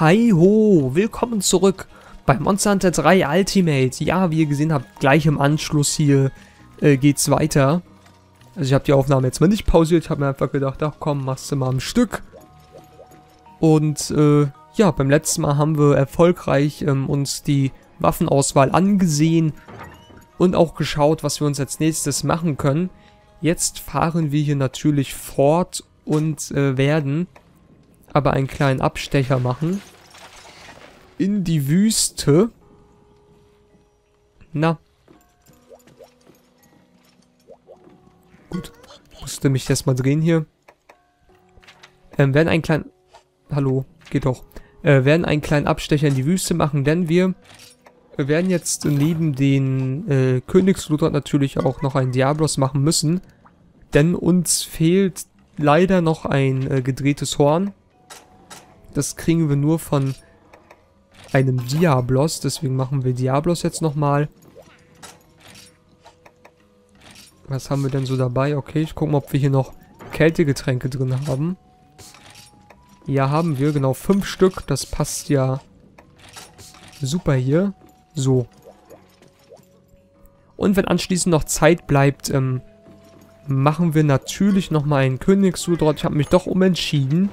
Hi ho, willkommen zurück bei Monster Hunter 3 Ultimate. Ja, wie ihr gesehen habt, gleich im Anschluss hier geht's weiter. Also ich habe die Aufnahme jetzt mal nicht pausiert, ich habe mir einfach gedacht, ach komm, machst du mal am Stück. Und ja, beim letzten Mal haben wir erfolgreich uns die Waffenauswahl angesehen und auch geschaut, was wir uns als nächstes machen können. Jetzt fahren wir hier natürlich fort und werden aber einen kleinen Abstecher machen. In die Wüste. Na. Gut. Musste mich erstmal drehen hier. Werden einen kleinen... Hallo, geht doch. Werden einen kleinen Abstecher in die Wüste machen, denn wir werden jetzt neben den Königsludroth natürlich auch noch einen Diablos machen müssen. Denn uns fehlt leider noch ein gedrehtes Horn. Das kriegen wir nur von einem Diablos. Deswegen machen wir Diablos jetzt nochmal. Was haben wir denn so dabei? Okay, ich gucke mal, ob wir hier noch Kältegetränke drin haben. Ja, haben wir. Genau, 5 Stück. Das passt ja super hier. So. Und wenn anschließend noch Zeit bleibt, machen wir natürlich nochmal einen Königsludroth. Ich habe mich doch umentschieden.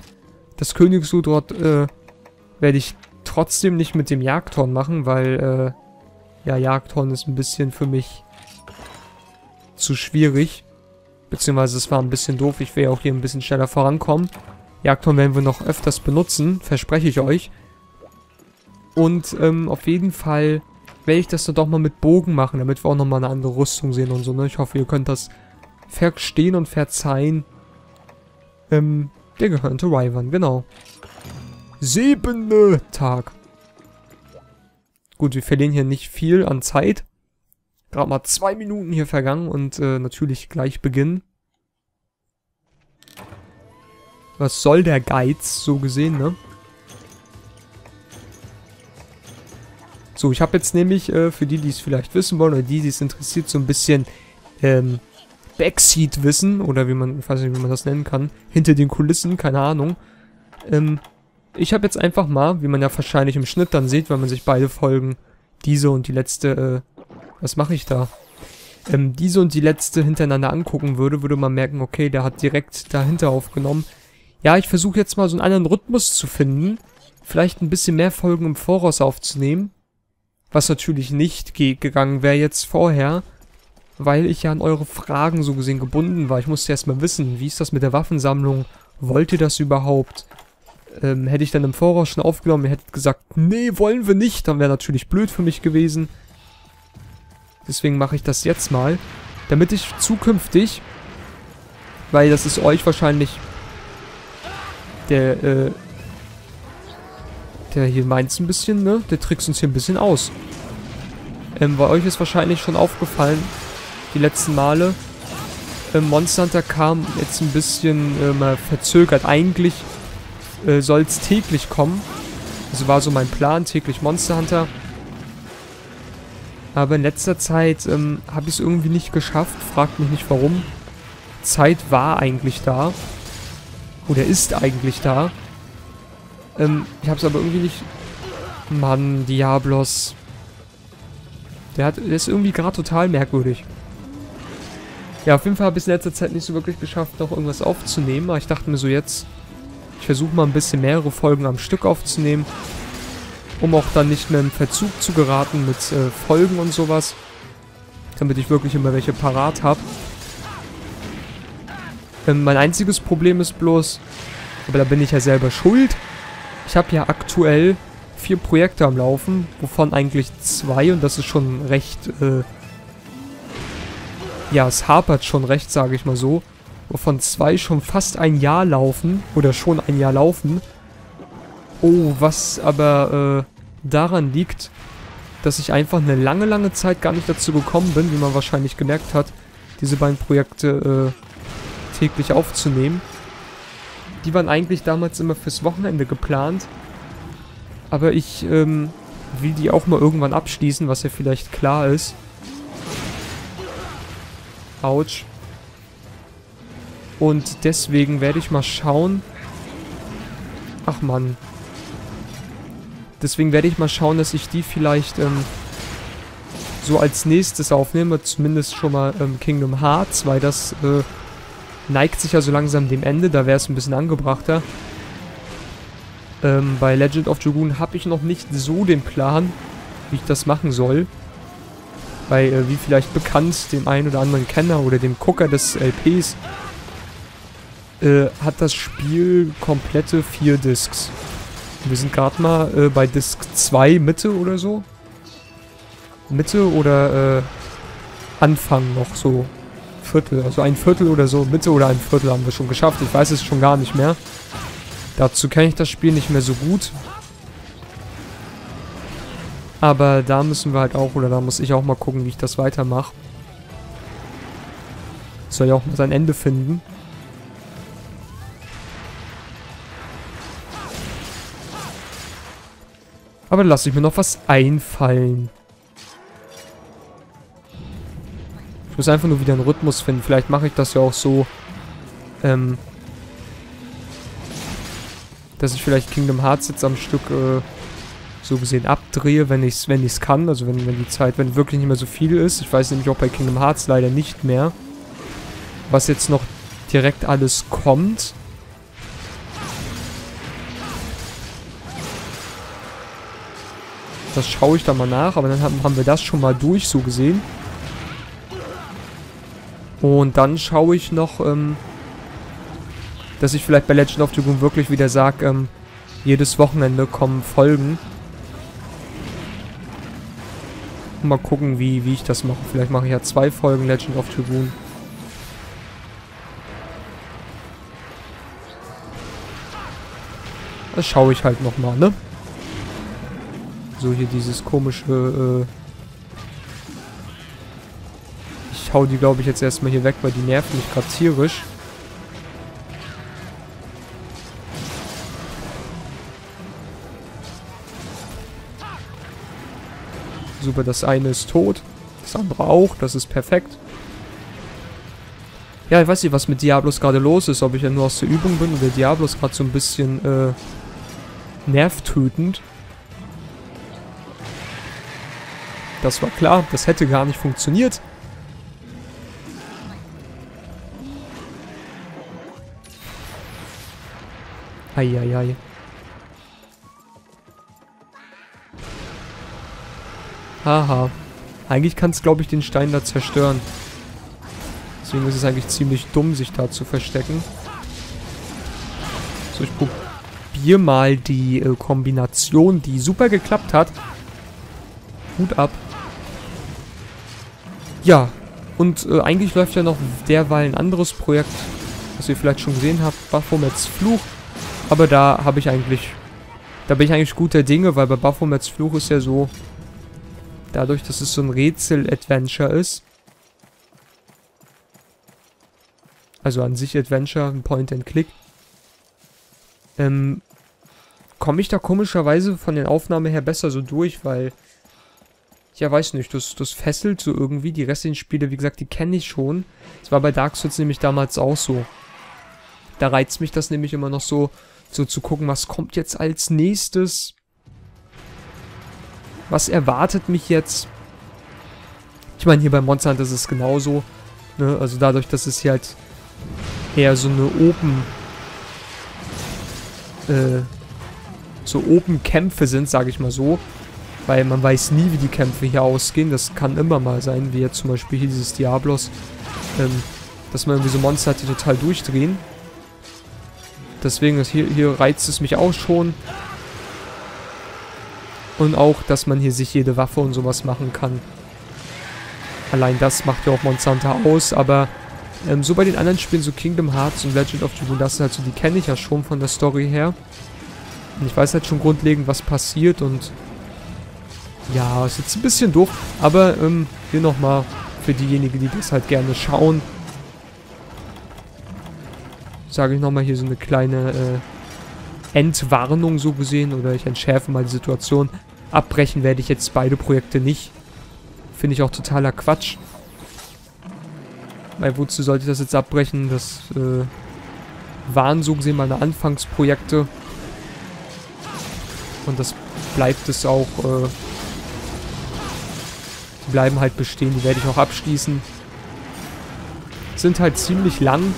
Das Königsludroth werde ich trotzdem nicht mit dem Jagdhorn machen, weil ja, Jagdhorn ist ein bisschen für mich zu schwierig. Beziehungsweise es war ein bisschen doof. Ich will ja auch hier ein bisschen schneller vorankommen. Jagdhorn werden wir noch öfters benutzen, verspreche ich euch. Und auf jeden Fall werde ich das dann doch mal mit Bogen machen, damit wir auch nochmal eine andere Rüstung sehen und so. Ne? Ich hoffe, ihr könnt das verstehen und verzeihen. Der gehörnte Ryvan, genau. 7. Tag. Gut, wir verlieren hier nicht viel an Zeit. Gerade mal 2 Minuten hier vergangen und natürlich gleich beginnen. Was soll der Geiz, so gesehen, ne? So, ich habe jetzt nämlich, für die es vielleicht wissen wollen, oder die es interessiert, so ein bisschen, Backseat-Wissen, oder wie man, ich weiß nicht, wie man das nennen kann, hinter den Kulissen, keine Ahnung. Ich habe jetzt einfach mal, wie man ja wahrscheinlich im Schnitt dann sieht, wenn man sich beide Folgen, diese und die letzte, was mache ich da? Diese und die letzte hintereinander angucken würde man merken, okay, der hat direkt dahinter aufgenommen. Ja, ich versuche jetzt mal so einen anderen Rhythmus zu finden, vielleicht ein bisschen mehr Folgen im Voraus aufzunehmen, was natürlich nicht gegangen wäre jetzt vorher, weil ich ja an eure Fragen so gesehen gebunden war. Ich musste erstmal wissen, wie ist das mit der Waffensammlung? Wollt ihr das überhaupt? Hätte ich dann im Voraus schon aufgenommen, ihr hättet gesagt, nee, wollen wir nicht. Dann wäre natürlich blöd für mich gewesen. Deswegen mache ich das jetzt mal, damit ich zukünftig, weil das ist euch wahrscheinlich der hier meint's ein bisschen, ne? Der trickst uns hier ein bisschen aus. Bei euch ist wahrscheinlich schon aufgefallen, die letzten Male, Monster Hunter kam jetzt ein bisschen mal verzögert. Eigentlich soll es täglich kommen. Also war so mein Plan, täglich Monster Hunter. Aber in letzter Zeit habe ich es irgendwie nicht geschafft. Fragt mich nicht warum. Zeit war eigentlich da. Oder ist eigentlich da. Ich habe es aber irgendwie nicht... Mann, Diablos. Der ist irgendwie gerade total merkwürdig. Ja, auf jeden Fall habe ich es in letzter Zeit nicht so wirklich geschafft, noch irgendwas aufzunehmen. Aber ich dachte mir so jetzt, ich versuche mal ein bisschen mehrere Folgen am Stück aufzunehmen, um auch dann nicht mehr im Verzug zu geraten mit Folgen und sowas. Damit ich wirklich immer welche parat habe. Mein einziges Problem ist bloß, aber da bin ich ja selber schuld. Ich habe ja aktuell 4 Projekte am Laufen, wovon eigentlich 2, und das ist schon recht, ja, es hapert schon recht, sage ich mal so, wovon 2 schon fast ein Jahr laufen, oder schon ein Jahr laufen. Oh, was aber daran liegt, dass ich einfach eine lange, lange Zeit gar nicht dazu gekommen bin, wie man wahrscheinlich gemerkt hat, diese beiden Projekte täglich aufzunehmen. Die waren eigentlich damals immer fürs Wochenende geplant. Aber ich will die auch mal irgendwann abschließen, was ja vielleicht klar ist. Autsch. Und deswegen werde ich mal schauen. Ach Mann. Deswegen werde ich mal schauen, dass ich die vielleicht so als nächstes aufnehme. Zumindest schon mal Kingdom Hearts, weil das neigt sich ja so langsam dem Ende. Da wäre es ein bisschen angebrachter. Bei Legend of Dragoon habe ich noch nicht so den Plan, wie ich das machen soll. Weil, wie vielleicht bekannt, dem einen oder anderen Kenner oder dem Gucker des LPs, hat das Spiel komplette 4 Discs. Wir sind gerade mal bei Disc 2 Mitte oder so. Mitte oder Anfang noch so. Viertel, also ein Viertel oder so. Mitte oder ein Viertel haben wir schon geschafft. Ich weiß es schon gar nicht mehr. Dazu kenne ich das Spiel nicht mehr so gut. Aber da müssen wir halt auch, oder da muss ich auch mal gucken, wie ich das weitermache. Soll ja auch mal sein Ende finden. Aber lasse ich mir noch was einfallen. Ich muss einfach nur wieder einen Rhythmus finden. Vielleicht mache ich das ja auch so, dass ich vielleicht Kingdom Hearts jetzt am Stück, so gesehen abdrehe, wenn ich's kann. Also wenn die Zeit, wenn wirklich nicht mehr so viel ist. Ich weiß nämlich auch bei Kingdom Hearts leider nicht mehr, was jetzt noch direkt alles kommt. Das schaue ich da mal nach, aber dann haben wir das schon mal durch, so gesehen. Und dann schaue ich noch, dass ich vielleicht bei Legend of Dragoon wirklich wieder sage, jedes Wochenende kommen Folgen. Mal gucken, wie ich das mache. Vielleicht mache ich ja 2 Folgen Legend of Dragoon. Das schaue ich halt nochmal, ne? So, hier dieses komische, ich hau die, glaube ich, jetzt erstmal hier weg, weil die nerven mich gerade tierisch. Super, das eine ist tot, das andere auch, das ist perfekt. Ja, ich weiß nicht, was mit Diablos gerade los ist, ob ich ja nur aus der Übung bin oder Diablos gerade so ein bisschen, nervtötend. Das war klar, das hätte gar nicht funktioniert. Eieiei. Haha. Eigentlich kann es, glaube ich, den Stein da zerstören. Deswegen ist es eigentlich ziemlich dumm, sich da zu verstecken. So, ich probiere mal die Kombination, die super geklappt hat. Hut ab. Ja, und eigentlich läuft ja noch derweil ein anderes Projekt, was ihr vielleicht schon gesehen habt, Baphomets Fluch. Aber da habe ich eigentlich, da bin ich eigentlich guter Dinge, weil bei Baphomets Fluch ist ja so, dadurch, dass es so ein Rätsel-Adventure ist, also an sich Adventure, ein Point-and-Click, komme ich da komischerweise von den Aufnahmen her besser so durch, weil... Ja, weiß nicht, das fesselt so irgendwie. Die restlichen Spiele, wie gesagt, die kenne ich schon. Das war bei Dark Souls nämlich damals auch so. Da reizt mich das nämlich immer noch so zu gucken, was kommt jetzt als nächstes? Was erwartet mich jetzt? Ich meine, hier bei Monster Hunter ist es genauso. Ne? Also dadurch, dass es hier halt eher so eine Open... so Open-Kämpfe sind, sage ich mal so. Weil man weiß nie, wie die Kämpfe hier ausgehen. Das kann immer mal sein, wie jetzt zum Beispiel hier dieses Diablos. Dass man irgendwie so Monster hat, die total durchdrehen. Deswegen, hier reizt es mich auch schon. Und auch, dass man hier sich jede Waffe und sowas machen kann. Allein das macht ja auch Monster Hunter aus. Aber so bei den anderen Spielen, so Kingdom Hearts und Legend of Jugun, das sind halt so, die kenne ich ja schon von der Story her. Und ich weiß halt schon grundlegend, was passiert und... Ja, ist jetzt ein bisschen doof, aber hier nochmal für diejenigen, die das halt gerne schauen, sage ich nochmal hier so eine kleine Endwarnung so gesehen, oder ich entschärfe mal die Situation. Abbrechen werde ich jetzt beide Projekte nicht. Finde ich auch totaler Quatsch. Weil wozu sollte ich das jetzt abbrechen? Das waren so gesehen meine Anfangsprojekte. Und das bleibt es auch, die bleiben halt bestehen, die werde ich auch abschließen. Sind halt ziemlich lang.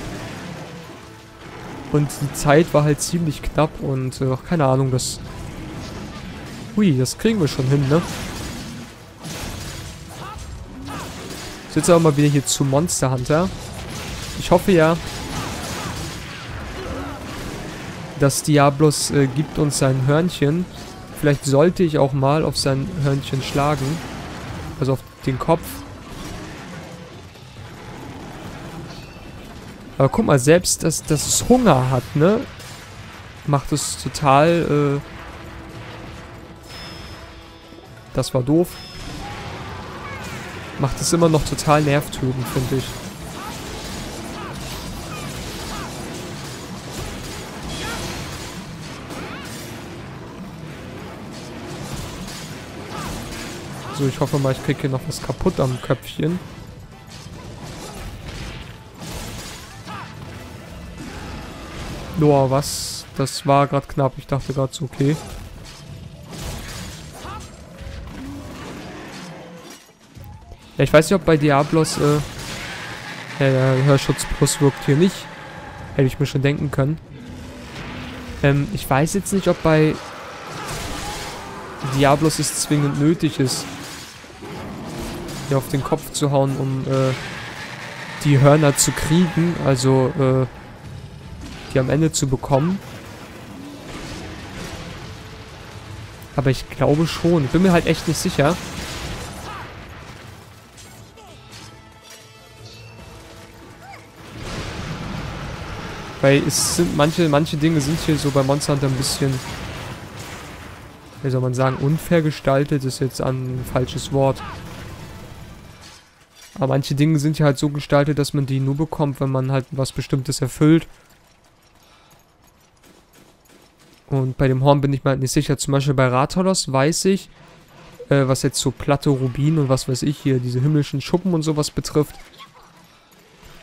Und die Zeit war halt ziemlich knapp und, keine Ahnung, das... Hui, das kriegen wir schon hin, ne? So, jetzt aber mal wieder hier zu Monster Hunter. Ich hoffe ja, dass Diablos gibt uns sein Hörnchen. Vielleicht sollte ich auch mal auf sein Hörnchen schlagen. Also auf den Kopf. Aber guck mal, selbst, dass es Hunger hat, ne? Macht es total, das war doof. Macht es immer noch total nervtötend, finde ich. So, ich hoffe mal, ich kriege hier noch was kaputt am Köpfchen. Boah, was? Das war gerade knapp. Ich dachte gerade so, okay. Ja, ich weiß nicht, ob bei Diablos, der Hörschutz Plus wirkt hier nicht. Hätte ich mir schon denken können. Ich weiß jetzt nicht, ob bei Diablos es zwingend nötig ist, hier auf den Kopf zu hauen, um, die Hörner zu kriegen. Also, die am Ende zu bekommen. Aber ich glaube schon. Ich bin mir halt echt nicht sicher. Weil es sind manche Dinge sind hier so bei Monster Hunter ein bisschen, wie soll man sagen, unfair gestaltet, ist jetzt ein falsches Wort. Aber manche Dinge sind hier halt so gestaltet, dass man die nur bekommt, wenn man halt was Bestimmtes erfüllt. Und bei dem Horn bin ich mir halt nicht sicher. Zum Beispiel bei Rathalos weiß ich, was jetzt so platte Rubin und was weiß ich hier, diese himmlischen Schuppen und sowas betrifft.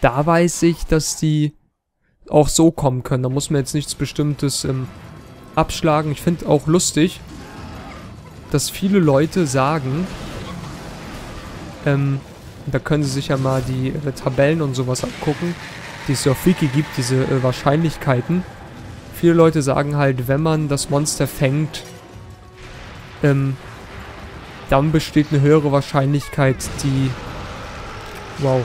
Da weiß ich, dass die auch so kommen können. Da muss man jetzt nichts Bestimmtes abschlagen. Ich finde auch lustig, dass viele Leute sagen, da können sie sich ja mal die Tabellen und sowas angucken, die es ja auf Wiki gibt, diese Wahrscheinlichkeiten. Viele Leute sagen halt, wenn man das Monster fängt, dann besteht eine höhere Wahrscheinlichkeit, die... Wow.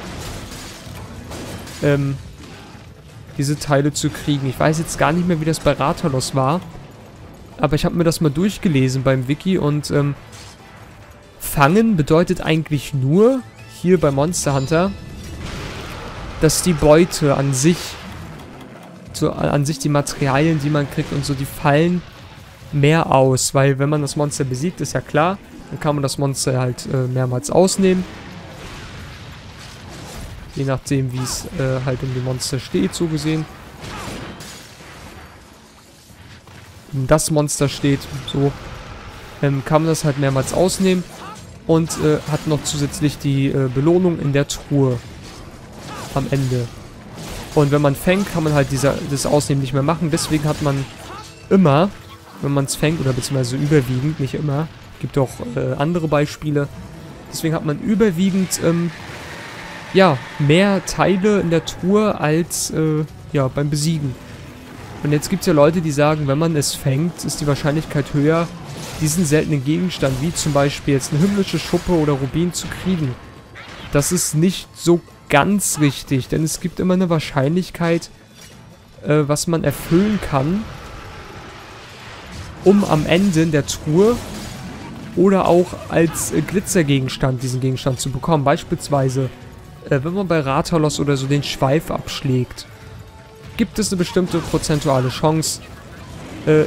Diese Teile zu kriegen. Ich weiß jetzt gar nicht mehr, wie das bei Rathalos war. Aber ich habe mir das mal durchgelesen beim Wiki und, fangen bedeutet eigentlich nur, hier bei Monster Hunter, dass die Beute an sich... So an sich die Materialien, die man kriegt und so, die fallen mehr aus, weil wenn man das Monster besiegt, ist ja klar, dann kann man das Monster halt mehrmals ausnehmen. Je nachdem, wie es halt um die Monster steht, so gesehen. Wenn das Monster steht, so, kann man das halt mehrmals ausnehmen und hat noch zusätzlich die Belohnung in der Truhe am Ende. Und wenn man fängt, kann man halt das Ausnehmen nicht mehr machen. Deswegen hat man immer, wenn man es fängt, oder beziehungsweise überwiegend, nicht immer, gibt auch andere Beispiele. Deswegen hat man überwiegend, ja, mehr Teile in der Truhe als, ja, beim Besiegen. Und jetzt gibt es ja Leute, die sagen, wenn man es fängt, ist die Wahrscheinlichkeit höher, diesen seltenen Gegenstand, wie zum Beispiel jetzt eine himmlische Schuppe oder Rubin, zu kriegen. Das ist nicht so ganz richtig, denn es gibt immer eine Wahrscheinlichkeit, was man erfüllen kann, um am Ende in der Truhe oder auch als Glitzergegenstand diesen Gegenstand zu bekommen. Beispielsweise, wenn man bei Rathalos oder so den Schweif abschlägt, gibt es eine bestimmte prozentuale Chance,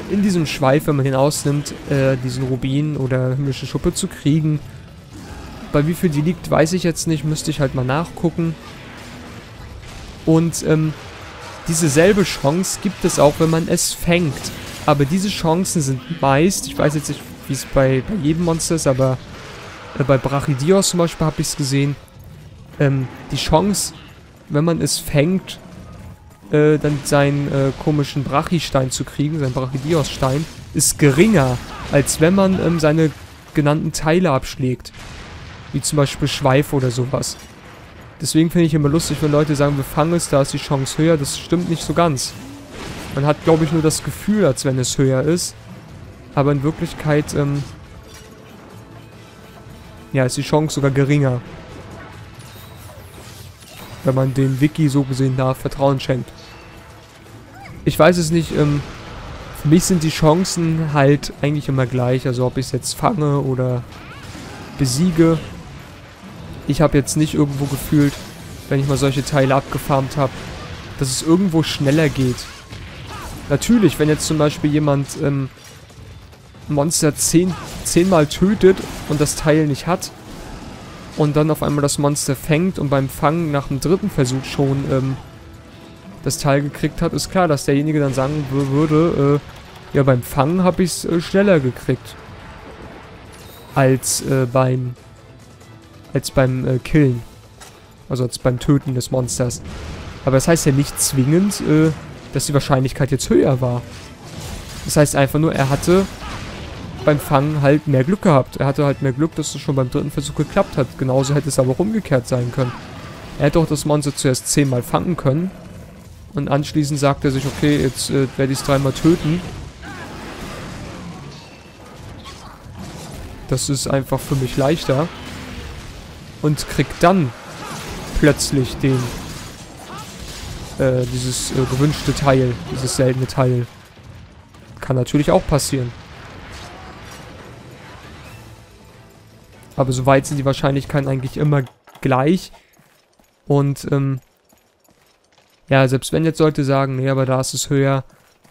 in diesem Schweif, wenn man den ausnimmt, diesen Rubin oder himmlische Schuppe zu kriegen. Bei wie viel die liegt, weiß ich jetzt nicht. Müsste ich halt mal nachgucken. Und diese selbe Chance gibt es auch, wenn man es fängt. Aber diese Chancen sind meist, ich weiß jetzt nicht, wie es bei jedem Monster ist, aber bei Brachidios zum Beispiel habe ich es gesehen. Die Chance, wenn man es fängt, dann seinen komischen Brachidios-Stein zu kriegen, ist geringer, als wenn man seine genannten Teile abschlägt. Wie zum Beispiel Schweif oder sowas. Deswegen finde ich immer lustig, wenn Leute sagen, wir fangen es, da ist die Chance höher. Das stimmt nicht so ganz. Man hat, glaube ich, nur das Gefühl, als wenn es höher ist. Aber in Wirklichkeit, ja, ist die Chance sogar geringer. Wenn man dem Wiki so gesehen nach Vertrauen schenkt. Ich weiß es nicht, für mich sind die Chancen halt eigentlich immer gleich. Also ob ich es jetzt fange oder besiege. Ich habe jetzt nicht irgendwo gefühlt, wenn ich mal solche Teile abgefarmt habe, dass es irgendwo schneller geht. Natürlich, wenn jetzt zum Beispiel jemand Monster zehnmal tötet und das Teil nicht hat und dann auf einmal das Monster fängt und beim Fangen nach dem dritten Versuch schon das Teil gekriegt hat, ist klar, dass derjenige dann sagen würde, ja, beim Fangen habe ich es schneller gekriegt als beim Killen. Also als beim Töten des Monsters. Aber das heißt ja nicht zwingend, dass die Wahrscheinlichkeit jetzt höher war. Das heißt einfach nur, er hatte beim Fangen halt mehr Glück gehabt. Er hatte halt mehr Glück, dass es schon beim dritten Versuch geklappt hat. Genauso hätte es aber auch umgekehrt sein können. Er hätte auch das Monster zuerst 10-mal fangen können. Und anschließend sagt er sich, okay, jetzt werde ich es 3-mal töten. Das ist einfach für mich leichter. Und kriegt dann plötzlich den, dieses gewünschte Teil, dieses seltene Teil. Kann natürlich auch passieren. Aber soweit sind die Wahrscheinlichkeiten eigentlich immer gleich. Und, ja, selbst wenn jetzt Leute sagen, nee, aber da ist es höher.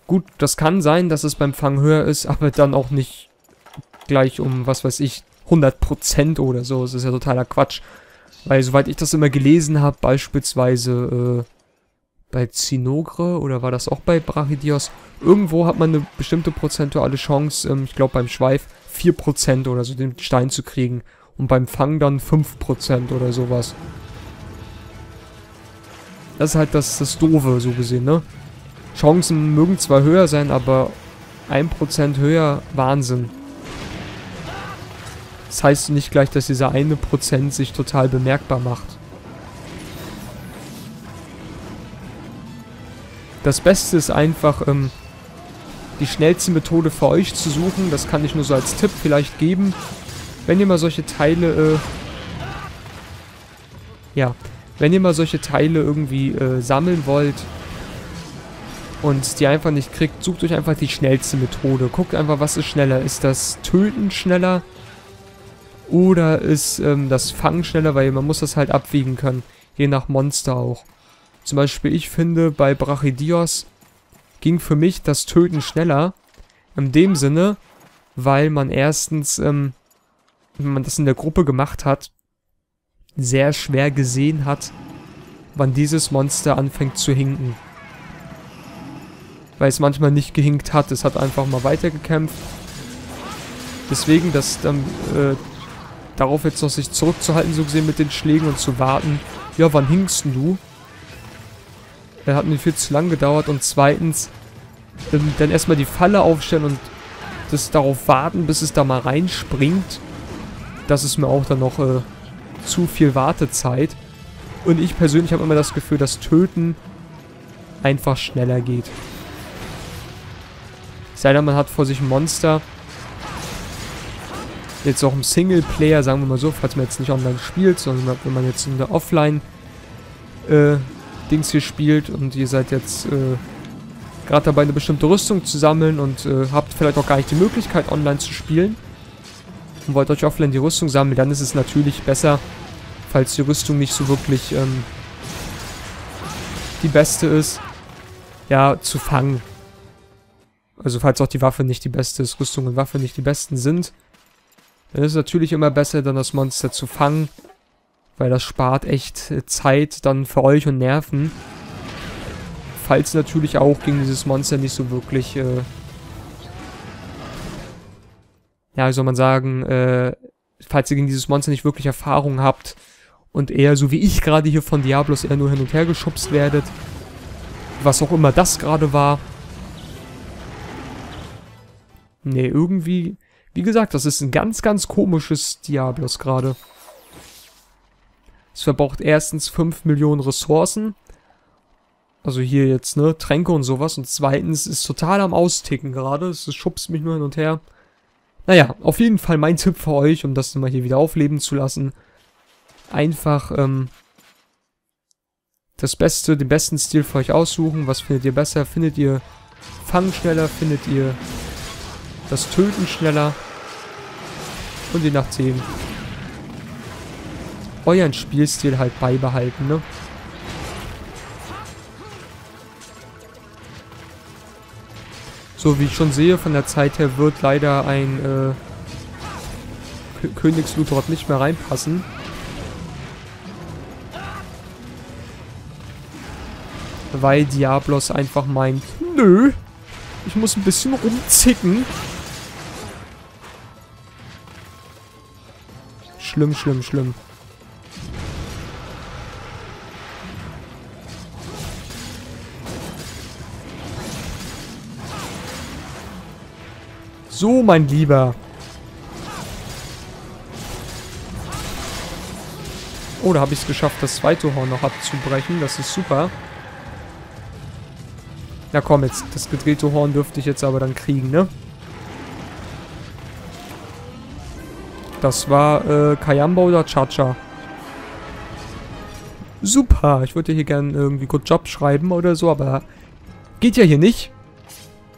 Gut, das kann sein, dass es beim Fang höher ist, aber dann auch nicht gleich um, was weiß ich, 100% oder so. Das ist ja totaler Quatsch. Weil, soweit ich das immer gelesen habe, beispielsweise bei Zinogre oder war das auch bei Brachidios, irgendwo hat man eine bestimmte prozentuale Chance, ich glaube beim Schweif 4% oder so, den Stein zu kriegen. Und beim Fang dann 5% oder sowas. Das ist halt das Doofe, so gesehen, ne? Chancen mögen zwar höher sein, aber 1% höher, Wahnsinn. Das heißt nicht gleich, dass dieser 1% sich total bemerkbar macht. Das Beste ist einfach, die schnellste Methode für euch zu suchen. Das kann ich nur so als Tipp vielleicht geben. Wenn ihr mal solche Teile, irgendwie sammeln wollt und die einfach nicht kriegt, sucht euch einfach die schnellste Methode. Guckt einfach, was ist schneller. Ist das Töten schneller? Oder ist das Fangen schneller, weil man muss das halt abwiegen können. Je nach Monster auch. Zum Beispiel, ich finde, bei Brachydios ging für mich das Töten schneller. In dem Sinne, weil man erstens, wenn man das in der Gruppe gemacht hat, sehr schwer gesehen hat, wann dieses Monster anfängt zu hinken. Weil es manchmal nicht gehinkt hat. Es hat einfach mal weitergekämpft. Deswegen, dass dann... darauf jetzt noch sich zurückzuhalten, so gesehen mit den Schlägen und zu warten. Ja, wann hinkst du? Er hat mir viel zu lang gedauert. Und zweitens, dann erstmal die Falle aufstellen und das darauf warten, bis es da mal reinspringt. Das ist mir auch dann noch zu viel Wartezeit. Und ich persönlich habe immer das Gefühl, dass Töten einfach schneller geht. Sei denn, man hat vor sich ein Monster. Jetzt auch im Singleplayer, sagen wir mal so, falls man jetzt nicht online spielt, sondern wenn man jetzt in der Offline-Dings hier spielt und ihr seid jetzt gerade dabei, eine bestimmte Rüstung zu sammeln und habt vielleicht auch gar nicht die Möglichkeit, online zu spielen und wollt euch offline die Rüstung sammeln, dann ist es natürlich besser, falls die Rüstung nicht so wirklich die beste ist, ja, zu fangen. Also falls auch die Waffe nicht die beste ist, Rüstung und Waffe nicht die besten sind, dann ist es natürlich immer besser, dann das Monster zu fangen, weil das spart echt Zeit dann für euch und Nerven. Falls natürlich auch gegen dieses Monster nicht so wirklich, ja, wie soll man sagen, falls ihr gegen dieses Monster nicht wirklich Erfahrung habt und eher, so wie ich gerade hier von Diablos, eher nur hin und her geschubst werdet, was auch immer das gerade war. Ne, irgendwie... Wie gesagt, das ist ein ganz, ganz komisches Diablos gerade. Es verbraucht erstens 5 Millionen Ressourcen. Also hier jetzt, ne, Tränke und sowas. Und zweitens ist total am Austicken gerade. Es schubst mich nur hin und her. Naja, auf jeden Fall mein Tipp für euch, um das mal hier wieder aufleben zu lassen. Einfach, das Beste, den besten Stil für euch aussuchen. Was findet ihr besser? Findet ihr Fangen schneller? Findet ihr das Töten schneller? Und je nachdem euren Spielstil halt beibehalten, ne? So, wie ich schon sehe, von der Zeit her wird leider ein Königsludroth nicht mehr reinpassen. Weil Diablos einfach meint, nö, ich muss ein bisschen rumzicken. Schlimm, schlimm, schlimm. So, mein Lieber. Oh, da habe ich es geschafft, das zweite Horn noch abzubrechen. Das ist super. Na komm, jetzt das gedrehte Horn dürfte ich jetzt aber dann kriegen, ne? Das war Kayamba oder Cha-Cha. Super. Ich würde hier gerne irgendwie Good Job schreiben oder so, aber geht ja hier nicht.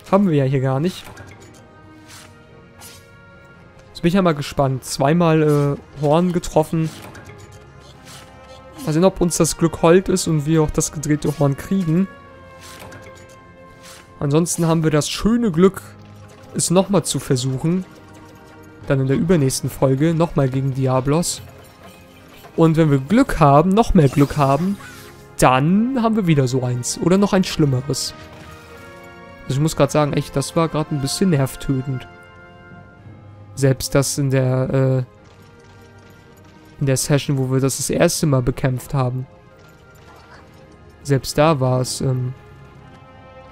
Haben wir ja hier gar nicht. Bin ich ja mal gespannt. Zweimal Horn getroffen. Mal sehen, ob uns das Glück hold ist und wir auch das gedrehte Horn kriegen. Ansonsten haben wir das schöne Glück, es nochmal zu versuchen. Dann in der übernächsten Folge nochmal gegen Diablos. Und wenn wir Glück haben, noch mehr Glück haben, dann haben wir wieder so eins. Oder noch ein schlimmeres. Also ich muss gerade sagen, echt, das war gerade ein bisschen nervtötend. Selbst das in der Session, wo wir das erste Mal bekämpft haben. Selbst da war es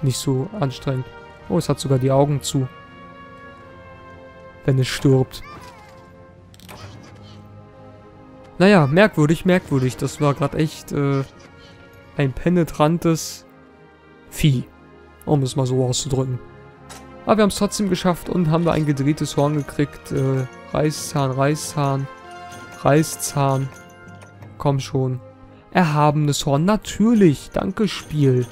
nicht so anstrengend. Oh, es hat sogar die Augen zu. Wenn es stirbt. Naja, merkwürdig, merkwürdig. Das war gerade echt ein penetrantes Vieh. Um es mal so auszudrücken. Aber wir haben es trotzdem geschafft und haben da ein gedrehtes Horn gekriegt. Reißzahn, Reißzahn, Reißzahn. Komm schon. Erhabenes Horn, natürlich. Danke, Spiel.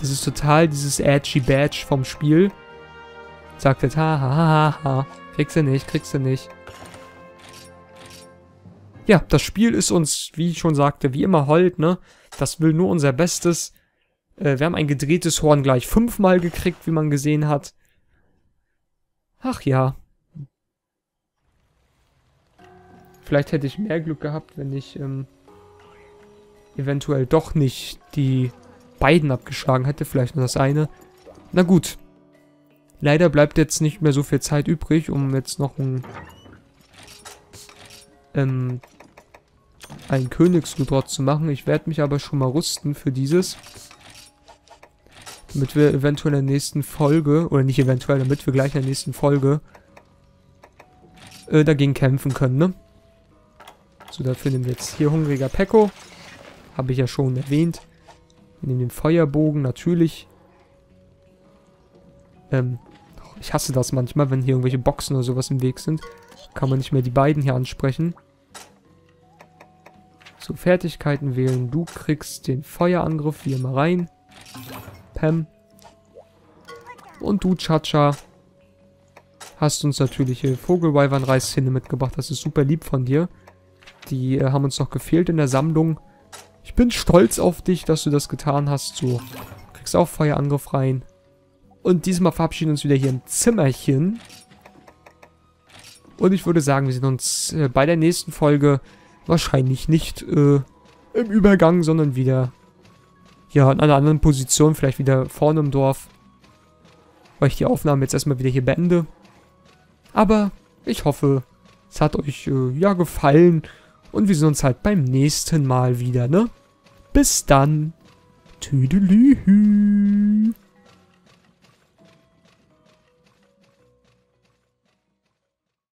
Das ist total dieses edgy Badge vom Spiel. Sagt jetzt, ha, ha, ha, ha. Kriegst du nicht, kriegst du nicht. Ja, das Spiel ist uns, wie ich schon sagte, wie immer hold, ne? Das will nur unser Bestes. Wir haben ein gedrehtes Horn gleich 5-mal gekriegt, wie man gesehen hat. Ach ja. Vielleicht hätte ich mehr Glück gehabt, wenn ich eventuell doch nicht die beiden abgeschlagen hätte. Vielleicht nur das eine. Na gut. Leider bleibt jetzt nicht mehr so viel Zeit übrig, um jetzt noch ein Königsludroth zu machen. Ich werde mich aber schon mal rüsten für dieses. Damit wir eventuell in der nächsten Folge, oder nicht eventuell, damit wir gleich in der nächsten Folge dagegen kämpfen können, ne? So, dafür nehmen wir jetzt hier hungriger Pekko. Habe ich ja schon erwähnt. Wir nehmen den Feuerbogen, natürlich. Ich hasse das manchmal, wenn hier irgendwelche Boxen oder sowas im Weg sind. Kann man nicht mehr die beiden hier ansprechen. So, Fertigkeiten wählen. Du kriegst den Feuerangriff hier mal rein. Pam. Und du, Cha-Cha, hast uns natürlich Vogel-Ryvan-Reisszene mitgebracht. Das ist super lieb von dir. Die haben uns noch gefehlt in der Sammlung. Ich bin stolz auf dich, dass du das getan hast. So, kriegst auch Feuerangriff rein. Und diesmal verabschieden wir uns wieder hier im Zimmerchen. Und ich würde sagen, wir sehen uns bei der nächsten Folge wahrscheinlich nicht im Übergang, sondern wieder... ja, in einer anderen Position, vielleicht wieder vorne im Dorf. Weil ich die Aufnahme jetzt erstmal wieder hier beende. Aber ich hoffe, es hat euch, ja, gefallen. Und wir sehen uns halt beim nächsten Mal wieder, ne? Bis dann. Tüdelü.